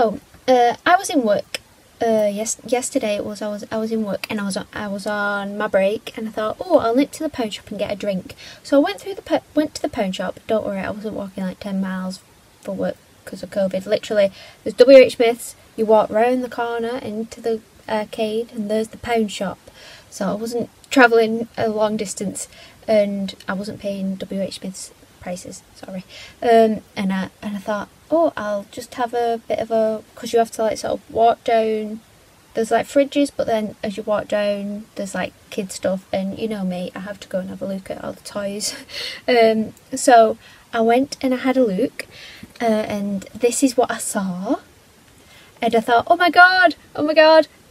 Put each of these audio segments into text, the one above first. So I was in work. Yesterday it was. I was in work and I was on my break, and I thought, oh, I'll nip to the pawn shop and get a drink. So I went to the pawn shop. Don't worry, I wasn't walking like 10 miles for work because of COVID. Literally, there's WH Smith's. You walk round the corner into the arcade, and there's the pawn shop. So I wasn't travelling a long distance, and I wasn't paying WH Smith's prices, sorry. And I thought, oh, I'll just have a bit of a, because you have to like sort of walk down, there's like fridges, but then as you walk down there's like kid stuff, and you know me, I have to go and have a look at all the toys. So I went and I had a look, and this is what I saw, and I thought, oh my god,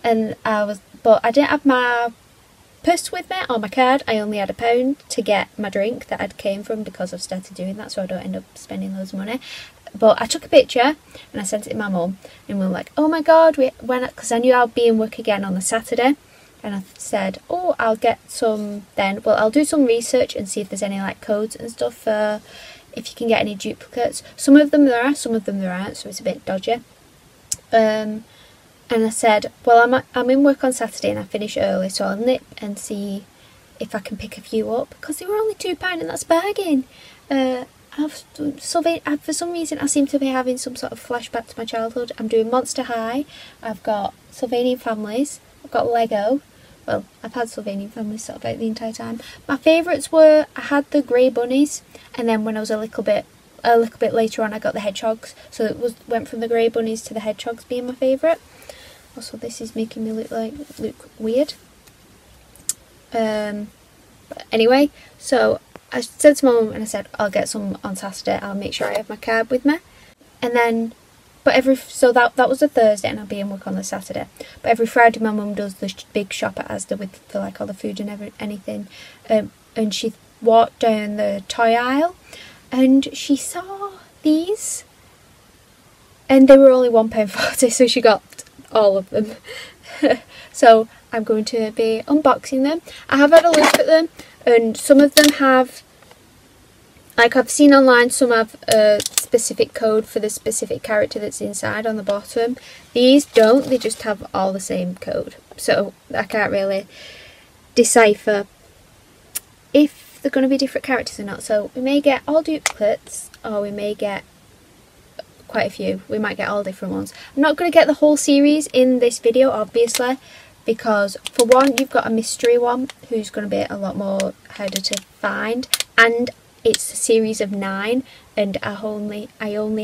and I was, but I didn't have my purse with me or my card. I only had £1 to get my drink that I'd came from, because I've started doing that so I don't end up spending loads of money. But I took a picture and I sent it to my mum, and we were like, oh my god, because I knew I'd be in work again on the Saturday, and I said, oh, I'll get some then, well, I'll do some research and see if there's any like codes and stuff for if you can get any duplicates. Some of them there are, some of them there aren't, so it's a bit dodgy. And I said, well, I'm in work on Saturday and I finish early, so I'll nip and see if I can pick a few up, because they were only £2 and that's bargain. For some reason I seem to be having some sort of flashback to my childhood. I'm doing Monster High, I've got Sylvanian Families, I've got Lego. Well, I've had Sylvanian Families sort of about the entire time. My favourites were, I had the grey bunnies, and then when I was a little bit later on I got the hedgehogs, so it went from the grey bunnies to the hedgehogs being my favourite. Also, this is making me look weird. But anyway, so I said to my mum and I said, I'll get some on Saturday, I'll make sure I have my card with me. And then, so that was a Thursday and I'll be in work on the Saturday. But every Friday my mum does the big shop at Asda with the, like all the food and anything. And she walked down the toy aisle and she saw these. And they were only £1.40, so she got all of them. So I'm going to be unboxing them. I have had a look at them, and some of them have, like I've seen online, some have a specific code for the specific character that's inside on the bottom. These don't, they just have all the same code, so I can't really decipher if they're going to be different characters or not. So we may get all duplicates, or we may get quite a few, we might get all different ones. I'm not going to get the whole series in this video, obviously, because for one, you've got a mystery one who's going to be a lot more harder to find, and it's a series of 9, and I only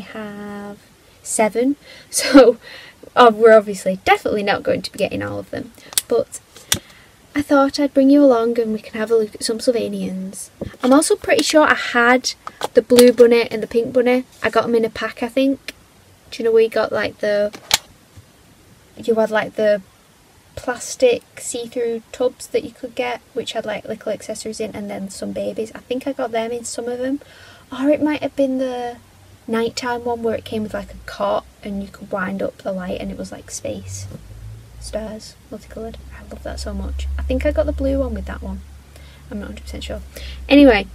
have 7, so we're obviously definitely not going to be getting all of them. But I thought I'd bring you along and we can have a look at some Sylvanians. I'm also pretty sure I had the blue bunny and the pink bunny. I got them in a pack, I think. Do you know where you got like the... You had like the plastic see-through tubs that you could get, which had like little accessories in, and then some babies. I think I got them in some of them. Or it might have been the nighttime one where it came with like a cot and you could wind up the light and it was like space. Stars, multicoloured. I love that so much. I think I got the blue one with that one. I'm not 100% sure. Anyway,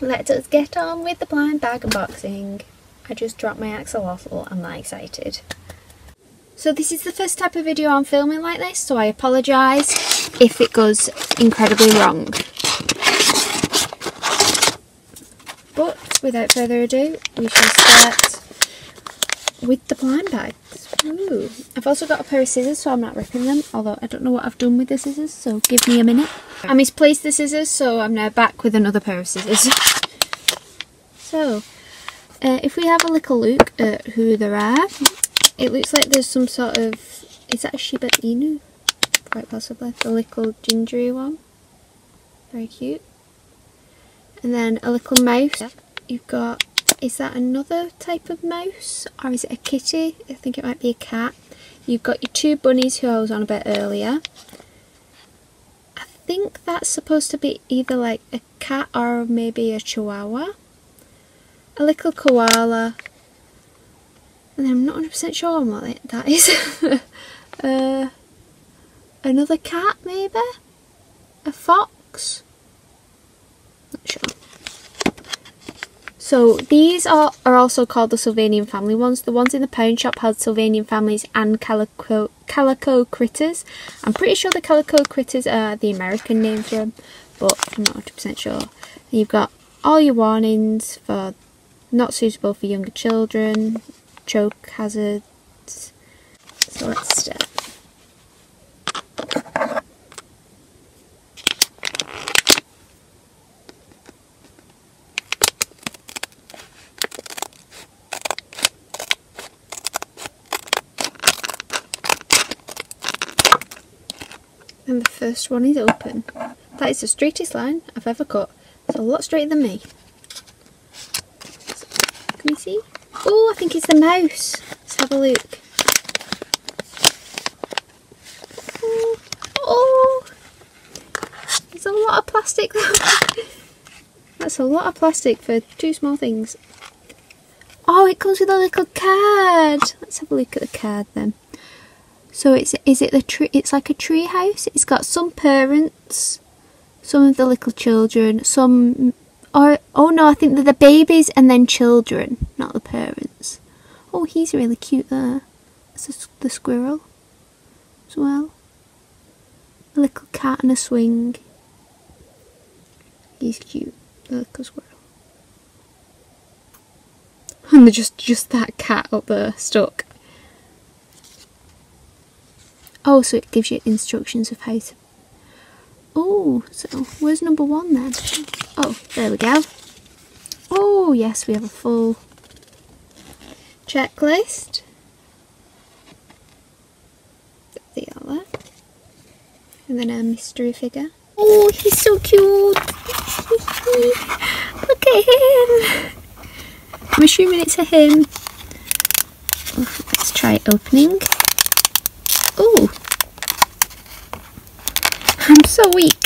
let us get on with the blind bag unboxing. I just dropped my axolotl. I'm that excited. So this is the first type of video I'm filming like this, so I apologise if it goes incredibly wrong. But without further ado, we shall start with the blind bags. Ooh. I've also got a pair of scissors, so I'm not ripping them, although I don't know what I've done with the scissors, so give me a minute. I misplaced the scissors, so I'm now back with another pair of scissors. So if we have a little look at who there are, it looks like there's some sort of, is that a Shiba Inu? Quite possibly, the little gingery one, very cute. And then a little mouse. You've got, is that another type of mouse, or is it a kitty? I think it might be a cat. You've got your 2 bunnies who I was on a bit earlier. I think that's supposed to be either like a cat or maybe a chihuahua. A little koala. And then I'm not 100% sure on what that is. Another cat maybe? A fox? Not sure. So these are also called the Sylvanian family ones. The ones in the pound shop had Sylvanian Families and Calico Critters. I'm pretty sure the Calico Critters are the American name for them, but I'm not 100% sure. And you've got all your warnings for not suitable for younger children, choke hazards. So let's start. And the first one is open. That is the straightest line I've ever cut. It's a lot straighter than me. So, can you see? Oh, I think it's the mouse. Let's have a look. Oh, oh. There's a lot of plastic though. That's a lot of plastic for two small things. Oh, it comes with a little card. Let's have a look at the card then. So it's like a tree house. It's got some parents, some of the little children, some, or oh no, I think they're the babies and then children, not the parents. Oh, he's really cute there. That's the squirrel as well. A little cat and a swing. He's cute, the little squirrel. And they're just that cat up there stuck. Oh, so it gives you instructions of how to... Oh, so where's number one then? Oh, there we go. Oh, yes, we have a full checklist. They are there. And then a mystery figure. Oh, he's so cute. Look at him. I'm assuming it's a him. Oh, let's try opening. Oh, I'm so weak.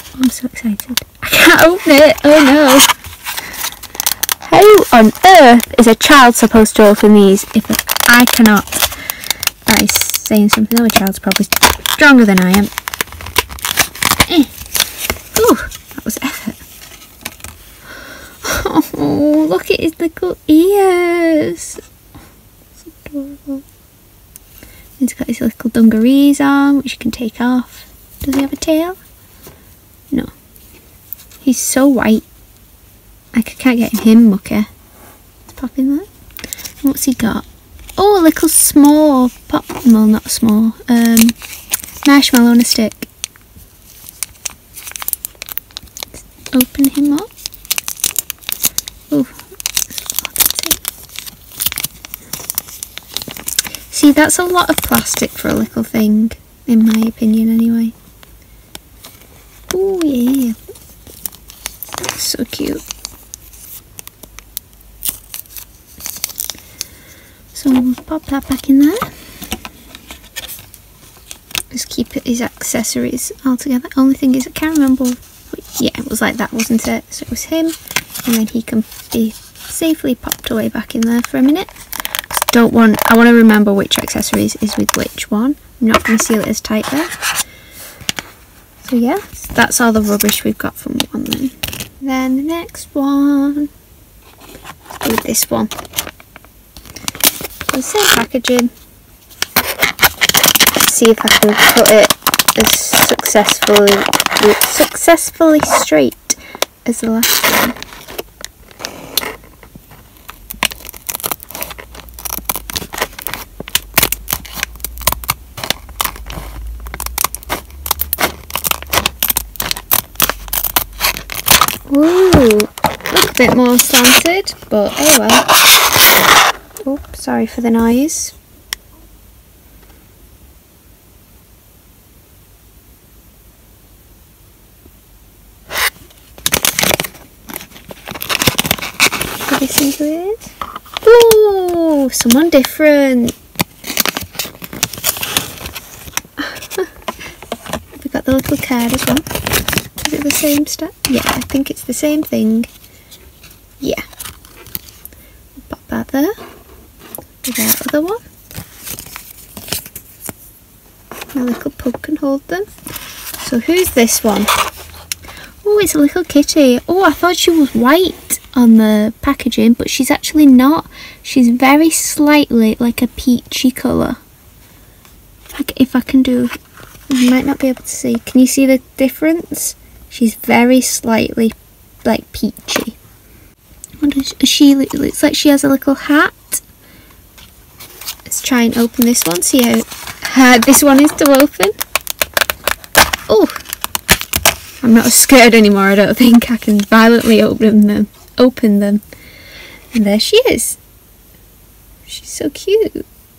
Oh, I'm so excited. I can't open it. Oh no. How on earth is a child supposed to open these if I cannot? That is saying something. Oh, a child's probably stronger than I am. Oh, that was effort. Oh, look at his little ears. It's adorable. He's got his little dungarees on, which you can take off. Does he have a tail? No. He's so white. I can't get him mucky. Let's pop in there. What's he got? Oh, a little small pop. Well, not small. Marshmallow on a stick. Let's open him up. See, that's a lot of plastic for a little thing, in my opinion anyway. Oh yeah, that's so cute. So we'll pop that back in there. Just keep his accessories all together. Only thing is I can't remember. Yeah, it was like that, wasn't it? So it was him. And then he can be safely popped away back in there for a minute. Just don't want, I want to remember which accessories is with which one. I'm not going to seal it as tight there. So yeah, that's all the rubbish we've got from one then. Then the next one, let's do this one. So same packaging. Let's see if I can cut it as successfully straight as the last one. Ooh, look a bit more slanted, but oh well. Oops, sorry for the noise. Put this into it. Ooh, someone different. We've got the little card as well. Is it the same stuff? Yeah, I think it's the same thing. Yeah. Pop that there. With that other one. My little pug can hold them. So who's this one? Oh, it's a little kitty. Oh, I thought she was white on the packaging, but she's actually not. She's very slightly like a peachy colour. If I can do, you might not be able to see. Can you see the difference? She's very slightly like peachy. She looks like she has a little hat. Let's try and open this one, see how hard this one is to open. Oh, I'm not scared anymore. I don't think I can violently open them. And there she is. She's so cute.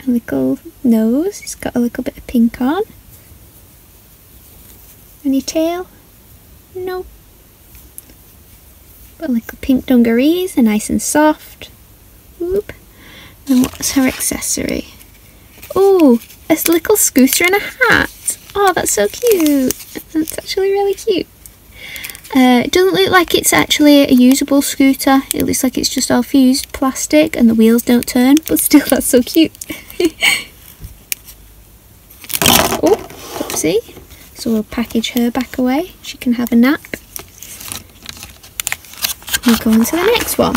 A little nose, it's got a little bit of pink on. Any tail? No. But little pink dungarees, they're nice and soft. Whoop. And what's her accessory? Oh, a little scooter and a hat. Oh, that's so cute. That's actually really cute. It doesn't look like it's actually a usable scooter. It looks like it's just all fused plastic and the wheels don't turn, but still that's so cute. Oh, oopsie. So we'll package her back away. She can have a nap. We'll go on to the next one.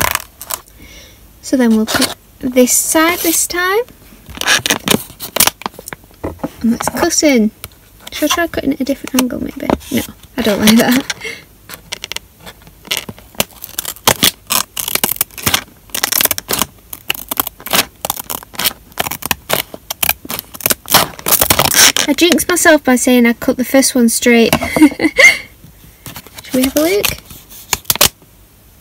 So then we'll put this side this time, and let's cut in. Should I try cutting at a different angle maybe? No, I don't like that. I jinxed myself by saying I cut the first one straight. Should we have a look?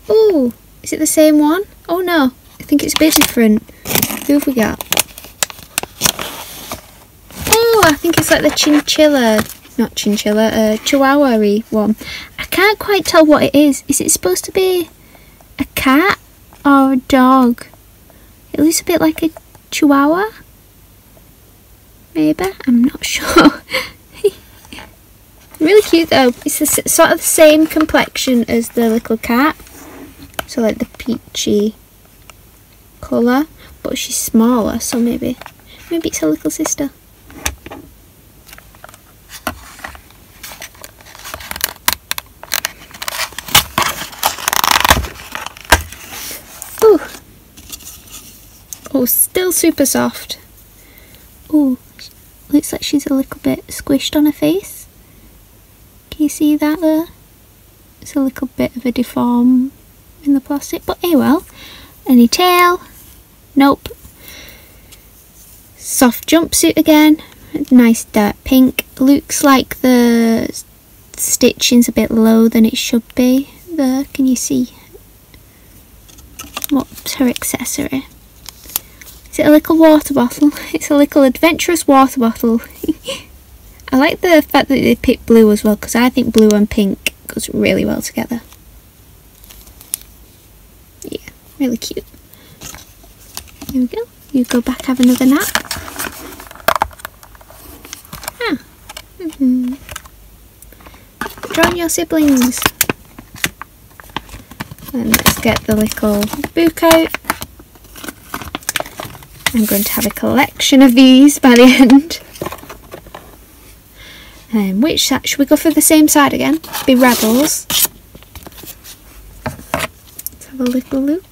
Oh, is it the same one? Oh no, I think it's a bit different. Who have we got? Oh, I think it's like the chihuahua-y one. I can't quite tell what it is. Is it supposed to be a cat or a dog? It looks a bit like a chihuahua. Maybe? I'm not sure. Really cute though. It's sort of the same complexion as the little cat. So like the peachy colour, but she's smaller, so maybe it's her little sister. Ooh. Oh, still super soft. Oh, looks like she's a little bit squished on her face. Can you see that there? It's a little bit of a deform in the plastic, but hey, well. Any tail? Nope. Soft jumpsuit again. Nice dark pink. Looks like the stitching's a bit lower than it should be. There, can you see? What's her accessory? Is it a little water bottle? It's a little adventurous water bottle. I like the fact that they picked blue as well, because I think blue and pink goes really well together. Yeah, really cute. Here we go. You go back, have another nap. Ah. Mm-hmm. Join your siblings. And let's get the little book out. I'm going to have a collection of these by the end. And which side? Should we go for the same side again? Be rebels. Let's have a little look.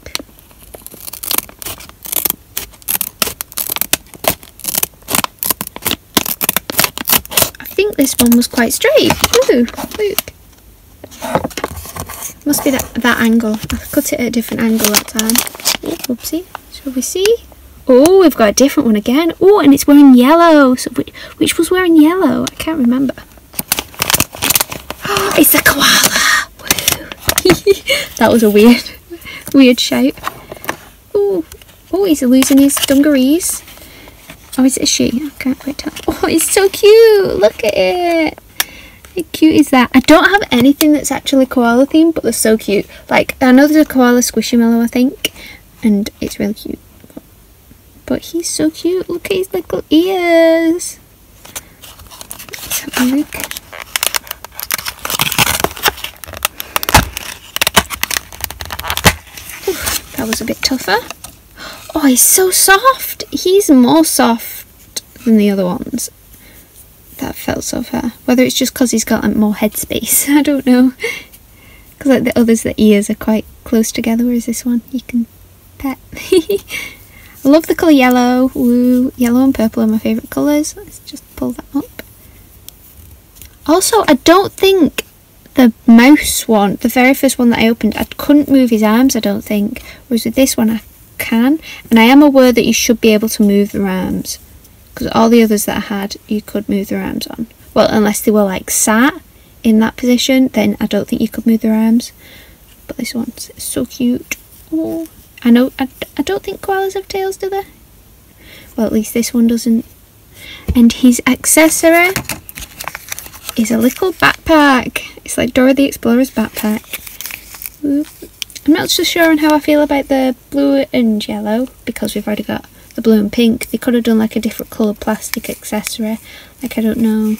I think this one was quite straight. Ooh, look. Must be that angle. I cut it at a different angle that time. Oopsie. Shall we see? Oh, we've got a different one again. Oh, and it's wearing yellow. So which was wearing yellow? I can't remember. Oh, it's a koala. That was a weird shape. Oh, he's losing his dungarees. Oh, is it a she? I can't quite tell. Oh, it's so cute. Look at it. How cute is that? I don't have anything that's actually koala themed, but they're so cute. Like, I know there's a koala Squishmallow, I think, and it's really cute. But he's so cute. Look at his little ears. Let's have a look. Oof, that was a bit tougher. Oh, he's so soft. He's more soft than the other ones that felt so far. Whether it's just because he's got like, more headspace, I don't know. Because like the others, the ears are quite close together, whereas this one you can pet. I love the colour yellow. Woo! Yellow and purple are my favourite colours. Let's just pull that up. Also, I don't think the mouse one, the very first one that I opened, I couldn't move his arms, I don't think. Whereas with this one I can. And I am aware that you should be able to move their arms. Because all the others that I had, you could move their arms on. Well, unless they were like sat in that position, then I don't think you could move their arms. But this one's so cute. Oh, I know, I don't think koalas have tails, do they? Well, at least this one doesn't. And his accessory is a little backpack. It's like Dora the Explorer's backpack. Ooh. I'm not so sure on how I feel about the blue and yellow, because we've already got the blue and pink. They could have done like a different coloured plastic accessory. Like, I don't know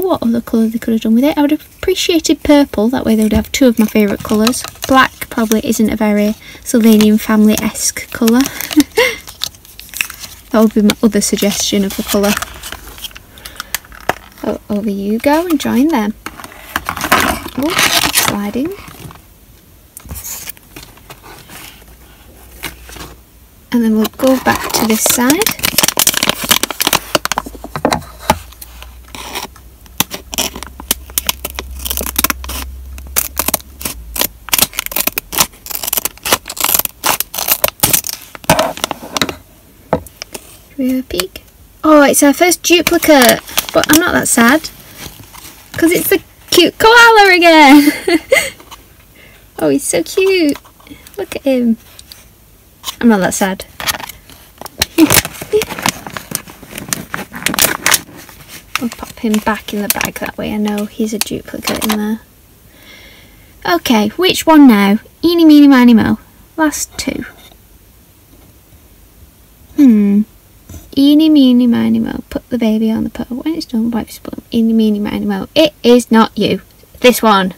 what other colour they could have done with it. I would have appreciated purple, that way they would have two of my favourite colours. Black probably isn't a very Sylvanian family-esque colour. That would be my other suggestion of the colour. Oh, over you go and join them. Oh, sliding. And then we'll go back to this side. Should we have a peek? Oh, it's our first duplicate, but I'm not that sad, because it's the cute koala again. Oh, he's so cute. Look at him. I'm not that sad. We'll pop him back in the bag, that way I know he's a duplicate in there. Okay, which one now? Eeny, meeny, miny, mo. Last two. Eeny, meeny, miny, mo. Put the baby on the pot. When it's done, wipe his bum. Eeny, meeny, miny, mo. It is not you. This one.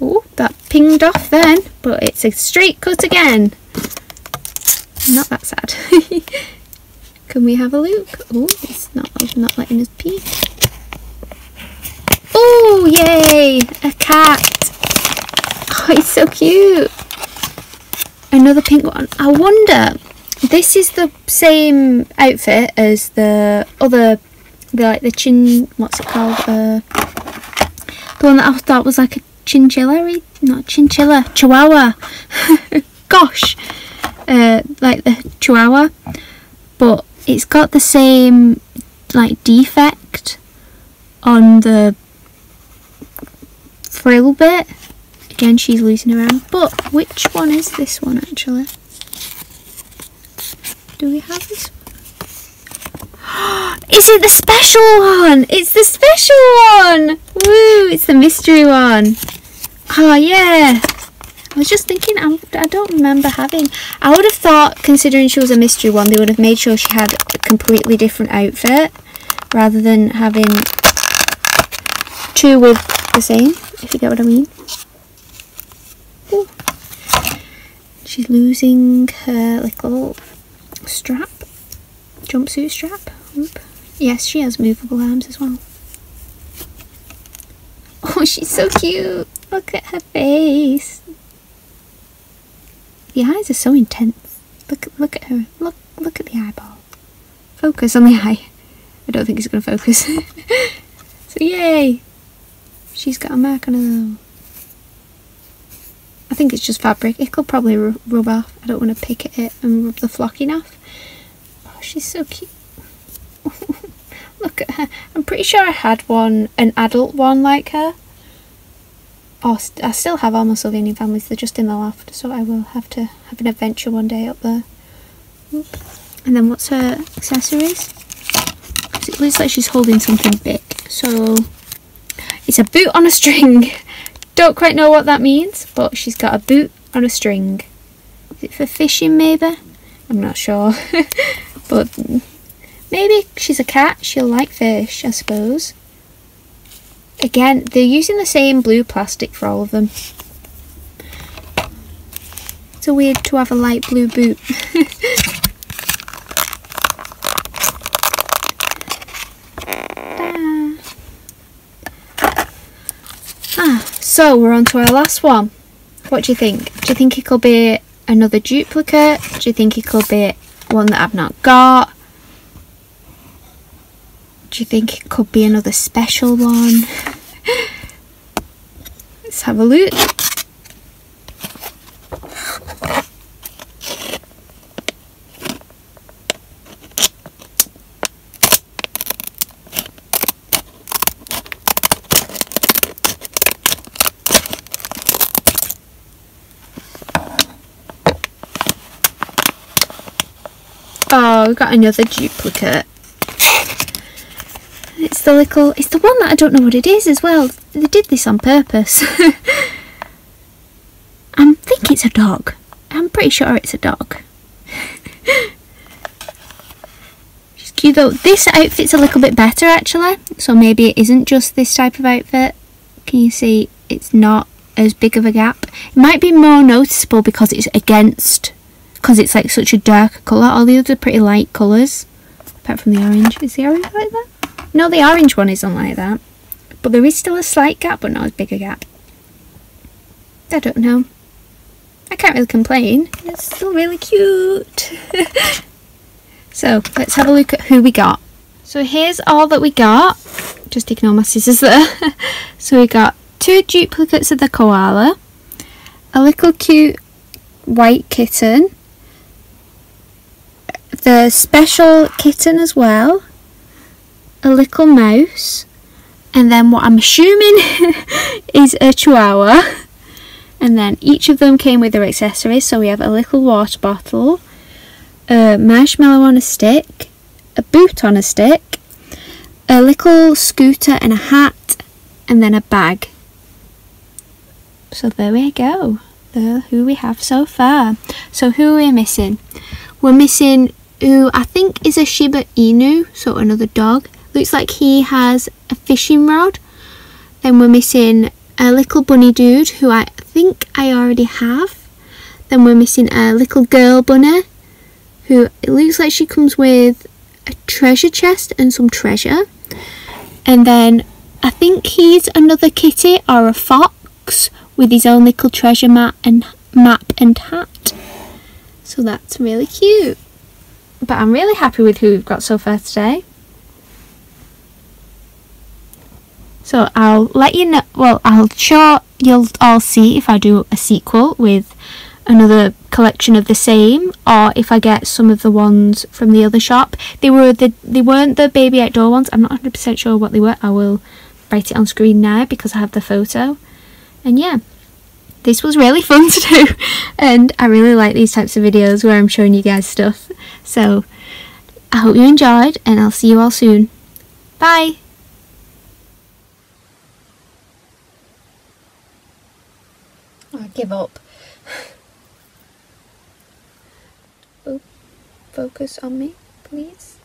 Oh, that pinged off then, but it's a straight cut again. Not that sad. Can we have a look? Oh, it's not letting us peek. Oh, yay! A cat. Oh, it's so cute. Another pink one. I wonder. This is the same outfit as the other, the chin, what's it called? The one that I thought was like a chinchilla, not chinchilla, chihuahua. Gosh, like the chihuahua, but it's got the same like defect on the frill bit. Again, she's losing her arm, but which one is this one actually? Do we have this one? Is it the special one? It's the special one! Woo! It's the mystery one. Oh yeah! I was just thinking, I don't remember having... I would have thought, considering she was a mystery one, they would have made sure she had a completely different outfit, rather than having two with the same, if you get what I mean. Ooh. She's losing her little... strap, jumpsuit strap. Oop. Yes, she has movable arms as well. Oh, she's so cute. Look at her face. The eyes are so intense. Look at her. Look at the eyeball. Focus on the eye. I don't think it's going to focus. So yay, she's got a mark on her though. I think it's just fabric. It could probably rub off. I don't want to pick at it and rub the flocking off. Oh, she's so cute. Look at her. I'm pretty sure I had one, an adult one like her. Oh, I still have all my Sylvanian families. They're just in the loft, so I will have to have an adventure one day up there. And then what's her accessories? Because it looks like she's holding something big. So it's a boot on a string. Don't quite know what that means, but she's got a boot on a string. Is it for fishing maybe? I'm not sure. But maybe she's a cat, she'll like fish, I suppose. Again, they're using the same blue plastic for all of them. It's so weird to have a light blue boot. So we're on to our last one. What do you think? Do you think it could be another duplicate? Do you think it could be one that I've not got? Do you think it could be another special one? Let's have a look. Oh, we've got another duplicate. It's the little, it's the one that I don't know what it is as well. They did this on purpose. I think it's a dog. I'm pretty sure it's a dog. She's cute though. This outfit's a little bit better actually. So maybe it isn't just this type of outfit. Can you see it's not as big of a gap? It might be more noticeable because it's against, because it's like such a dark colour. All the other pretty light colours, apart from the orange. Is the orange like that? No, the orange one isn't like that. But there is still a slight gap, but not as big a gap. I don't know. I can't really complain. It's still really cute. So let's have a look at who we got. So here's all that we got. Just ignore my scissors there. So we got two duplicates of the koala, a little cute white kitten, the special kitten as well, a little mouse, and then what I'm assuming is a chihuahua. And then each of them came with their accessories, so we have a little water bottle, a marshmallow on a stick, a boot on a stick, a little scooter and a hat, and then a bag. So there we go, who we have so far. So who are we missing? We're missing who I think is a Shiba Inu, so another dog. Looks like he has a fishing rod. Then we're missing a little bunny dude, who I think I already have. Then we're missing a little girl bunny, who it looks like she comes with a treasure chest and some treasure. And then I think he's another kitty or a fox with his own little treasure map and hat. So that's really cute. But I'm really happy with who we've got so far today. So I'll let you know, well, I'm sure you'll all see if I do a sequel with another collection of the same, or if I get some of the ones from the other shop. They weren't the baby outdoor ones. I'm not 100% sure what they were. I will write it on screen now because I have the photo. And yeah, this was really fun to do, and I really like these types of videos where I'm showing you guys stuff. So I hope you enjoyed, and I'll see you all soon. Bye! I give up. Oh, focus on me, please.